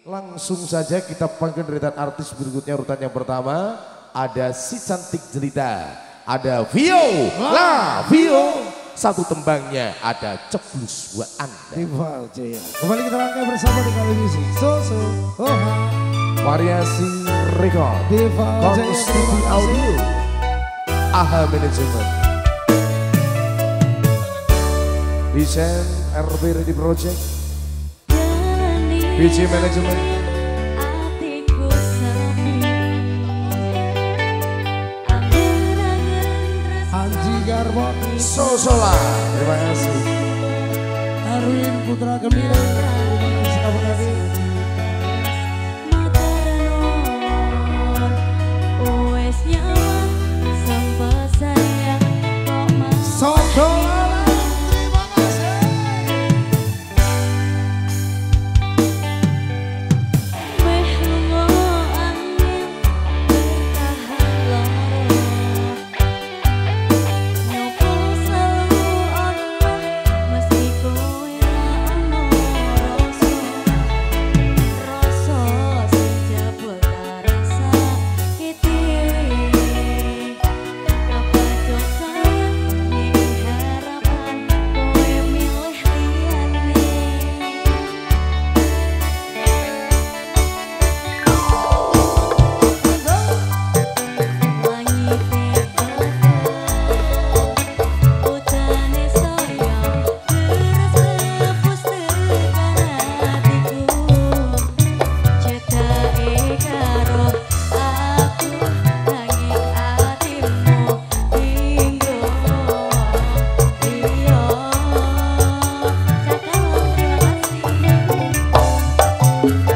Langsung saja kita panggil deretan artis berikutnya. Urutan yang pertama ada si cantik jelita, ada Vio Lavio, satu tembangnya ada Klebus Wa Anda. Tifal Jaya. Kembali kita rangkai bersama dengan musik So So Ho Ha, Variasing record, Diva audio, AH Management, Desain RBR di project, Bicima Management. Anji Garbot, Sosola, terima kasih. Arwin, Putra Gembira Gua, terima kasih. Sosola, terima kasih.